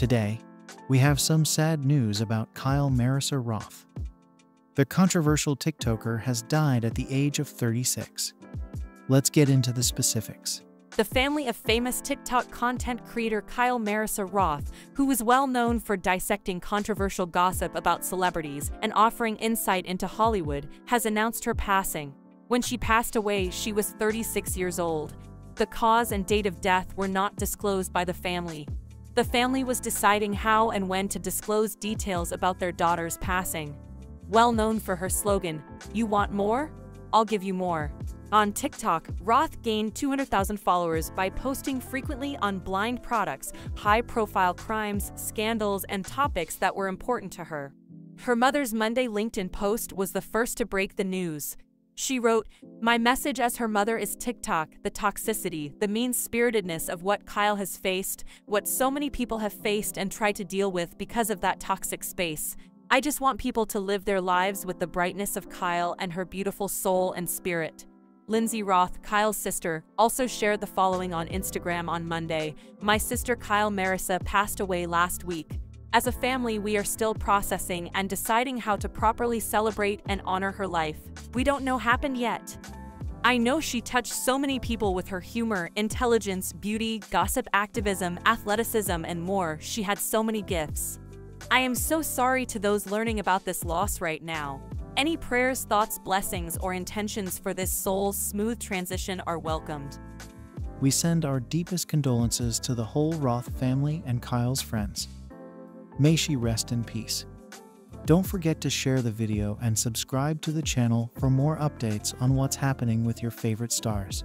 Today, we have some sad news about Kyle Marisa Roth. The controversial TikToker has died at the age of 36. Let's get into the specifics. The family of famous TikTok content creator Kyle Marisa Roth, who was well known for dissecting controversial gossip about celebrities and offering insight into Hollywood, has announced her passing. When she passed away, she was 36 years old. The cause and date of death were not disclosed by the family. The family was deciding how and when to disclose details about their daughter's passing. Well known for her slogan, "You want more? I'll give you more." On TikTok, Roth gained 200,000 followers by posting frequently on blind products, high-profile crimes, scandals, and topics that were important to her. Her mother's Monday LinkedIn post was the first to break the news. She wrote, "My message as her mother is TikTok, the toxicity, the mean-spiritedness of what Kyle has faced, what so many people have faced and try to deal with because of that toxic space. I just want people to live their lives with the brightness of Kyle and her beautiful soul and spirit." Lindsay Roth, Kyle's sister, also shared the following on Instagram on Monday. "My sister Kyle Marisa passed away last week. As a family, we are still processing and deciding how to properly celebrate and honor her life. We don't know what happened yet. I know she touched so many people with her humor, intelligence, beauty, gossip, activism, athleticism, and more. She had so many gifts. I am so sorry to those learning about this loss right now. Any prayers, thoughts, blessings, or intentions for this soul's smooth transition are welcomed." We send our deepest condolences to the whole Roth family and Kyle's friends. May she rest in peace. Don't forget to share the video and subscribe to the channel for more updates on what's happening with your favorite stars.